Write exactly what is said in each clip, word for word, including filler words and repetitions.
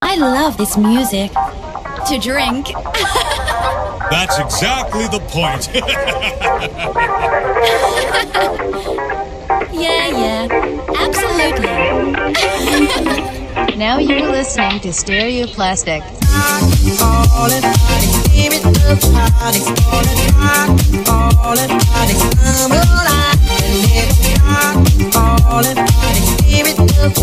I love this music. To drink. That's exactly the point. Yeah, yeah. Absolutely. Now you're listening to Stereo Plastic. I'm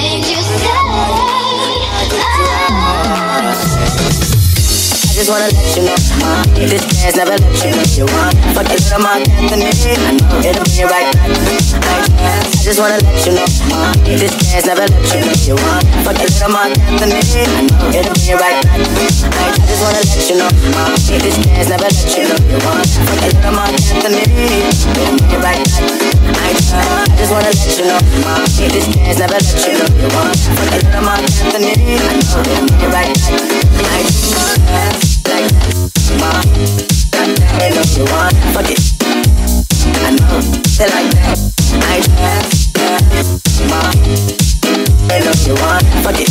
things you say. I just wanna let you know, uh, this man's never let you know you want. Fuck a little more than me, I know it'll be right back. I just wanna let you know, uh, this man's never let you know you want. Fuck a little more than me, I know it'll be right back. I just wanna let you know, uh, this man's never let you know you want. Fuck a little more than me, it'll be right back. I just wanna let you know, mom, this man's never let you know you want. Fuck a little more than me, I know it'll be right back. I just wanna let you know, I know you want. Fuck it, I know they like that. I just wanna let you know, I know you want. Fuck it,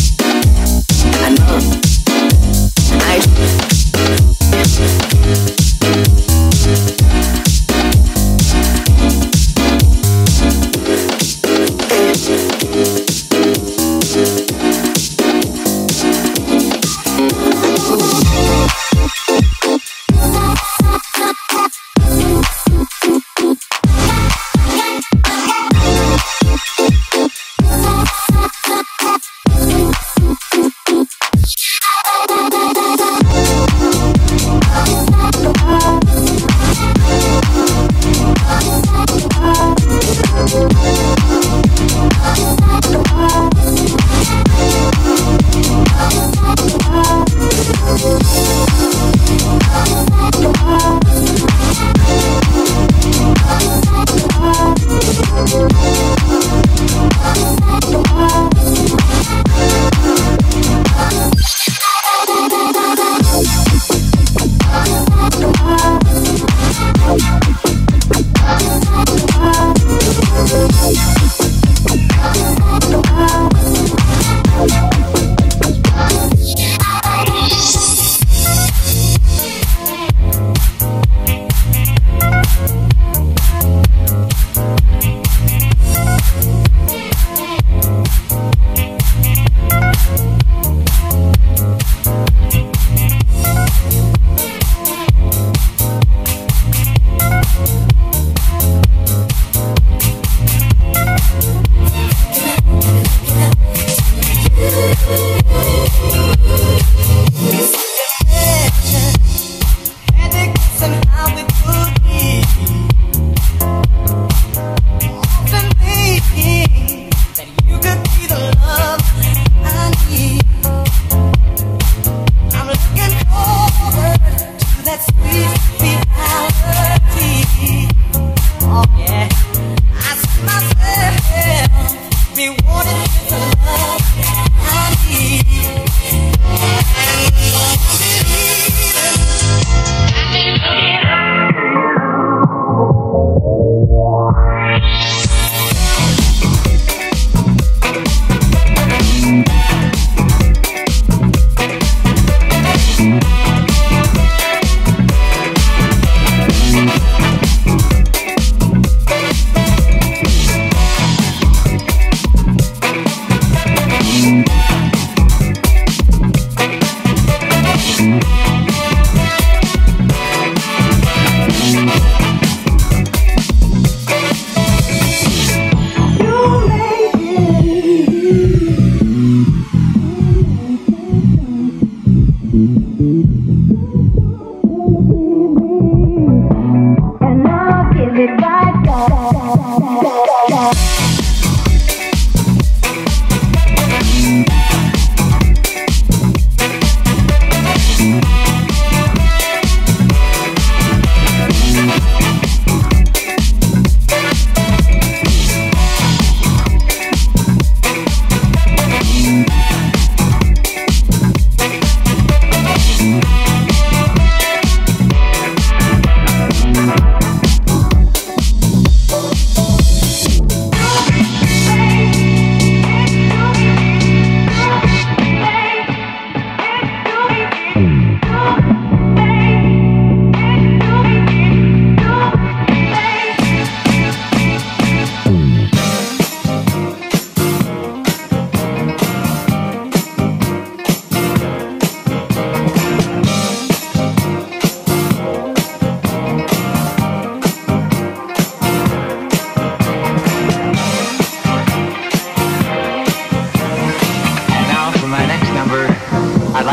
I know. I just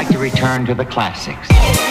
like to return to the classics. Mm-hmm.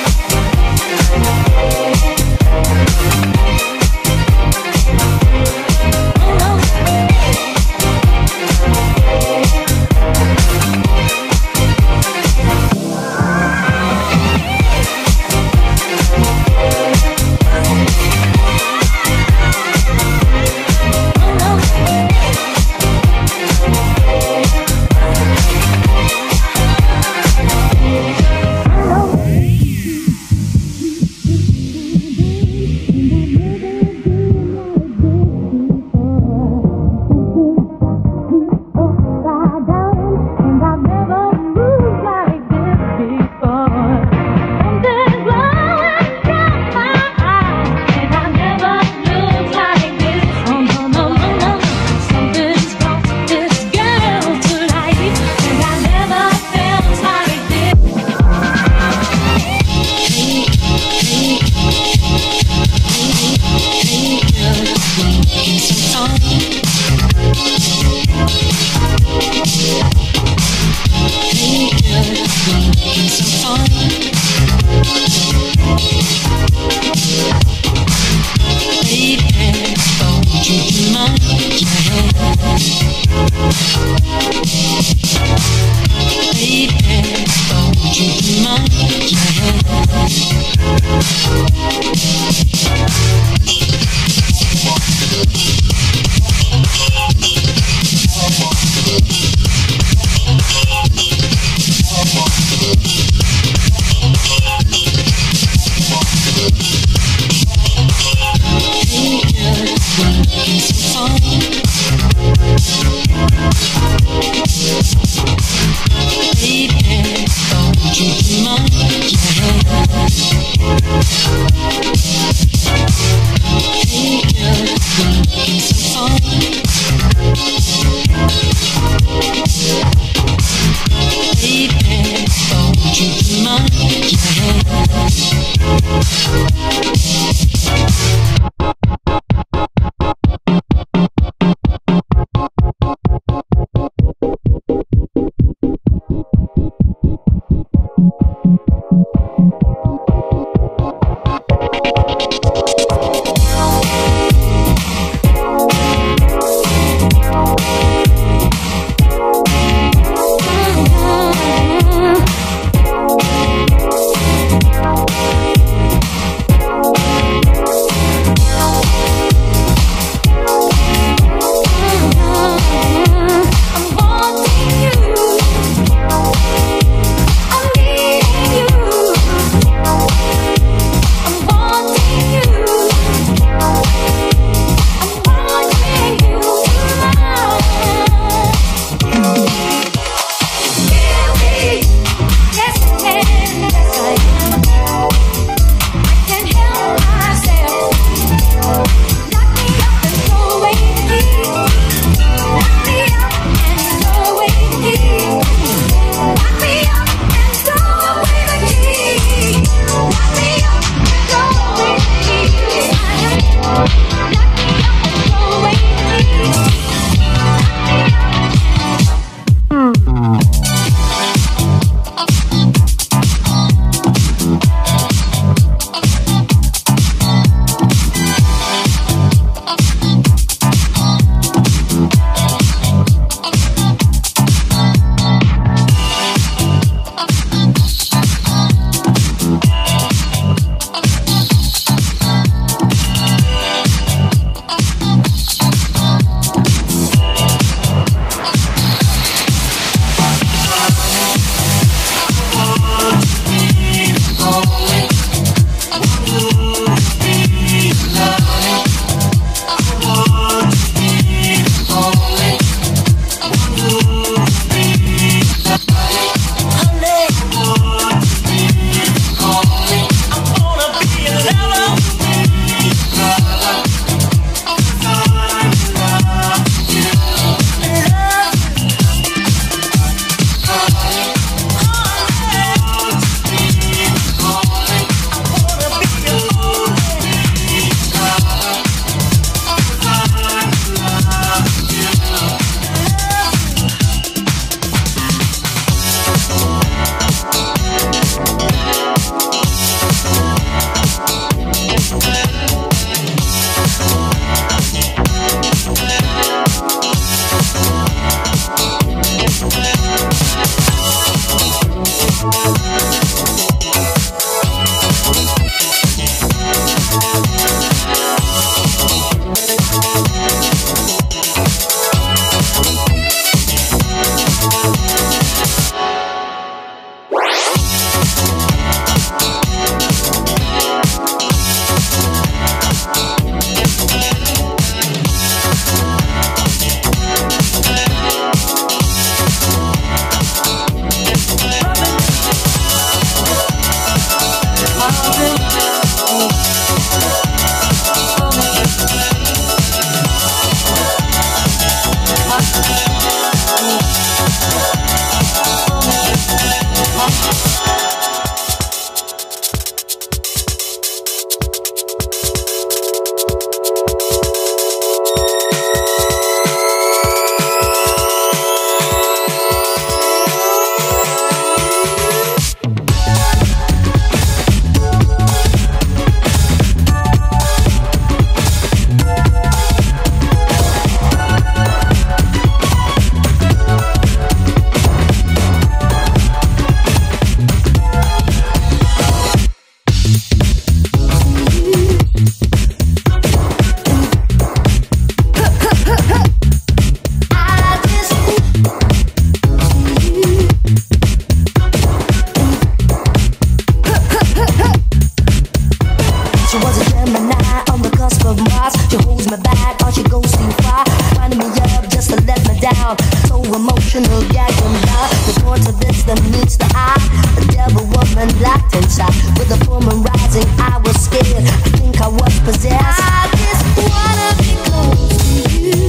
emotional gag and die. The more to this than meets the eye. A devil woman locked inside. With a woman rising, I was scared. I think I was possessed. I just wanna be close to you.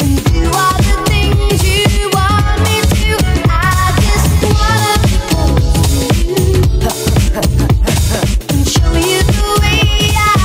And you are the things you want me to. I just wanna be close to you. And show you the way I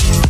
feel.